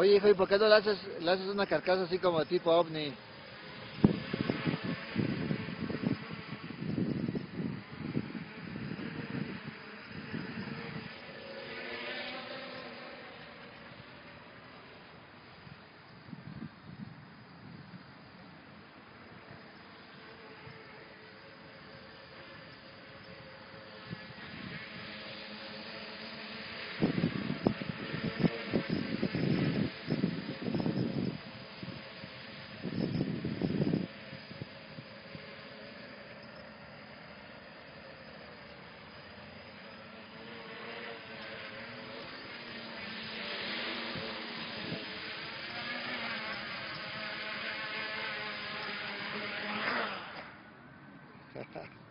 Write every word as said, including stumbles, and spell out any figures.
Oye, hijo, ¿y por qué no le haces, le haces una carcasa así como tipo ovni? Ha, ha.